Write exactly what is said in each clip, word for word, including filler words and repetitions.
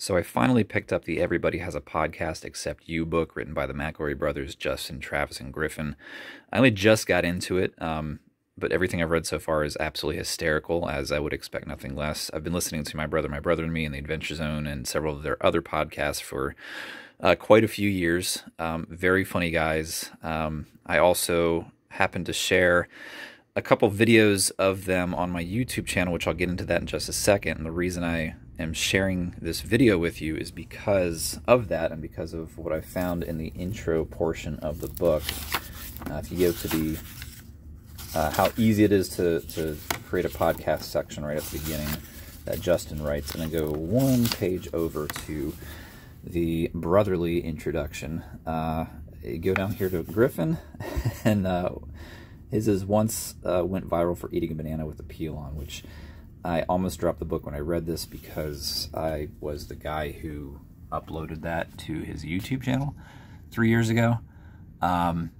So I finally picked up the Everybody Has a Podcast Except You book written by the McElroy brothers, Justin, Travis, and Griffin. I only just got into it, um, but everything I've read so far is absolutely hysterical, as I would expect nothing less. I've been listening to My Brother, My Brother, and Me, and The Adventure Zone, and several of their other podcasts for uh, quite a few years. Um, very funny guys. Um, I also happened to share a couple videos of them on my YouTube channel, which I'll get into that in just a second. And the reason I am sharing this video with you is because of that and because of what I found in the intro portion of the book. Uh, if you go to the uh, how easy it is to, to create a podcast section right at the beginning that Justin writes, and then go one page over to the brotherly introduction. Uh, go down here to Griffin, and uh, his is once uh, went viral for eating a banana with a peel on, which I almost dropped the book when I read this because I was the guy who uploaded that to his YouTube channel three years ago, um,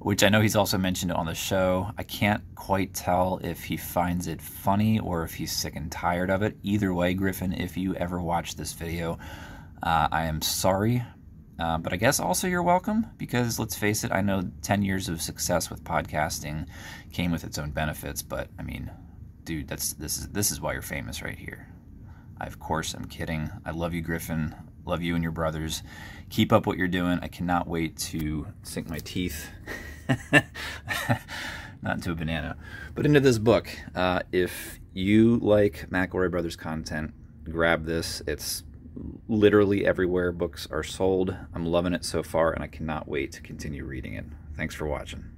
which I know he's also mentioned on the show. I can't quite tell if he finds it funny or if he's sick and tired of it. Either way, Griffin, if you ever watch this video, uh, I am sorry. Uh, but I guess also you're welcome, because let's face it, I know ten years of success with podcasting came with its own benefits, but I mean, dude, that's this is this is why you're famous right here. I, of course, I'm kidding. I love you, Griffin. Love you and your brothers. Keep up what you're doing. I cannot wait to sink my teeth, not into a banana, but into this book. Uh, if you like McElroy Brothers content, grab this. It's literally everywhere books are sold. I'm loving it so far, and I cannot wait to continue reading it. Thanks for watching.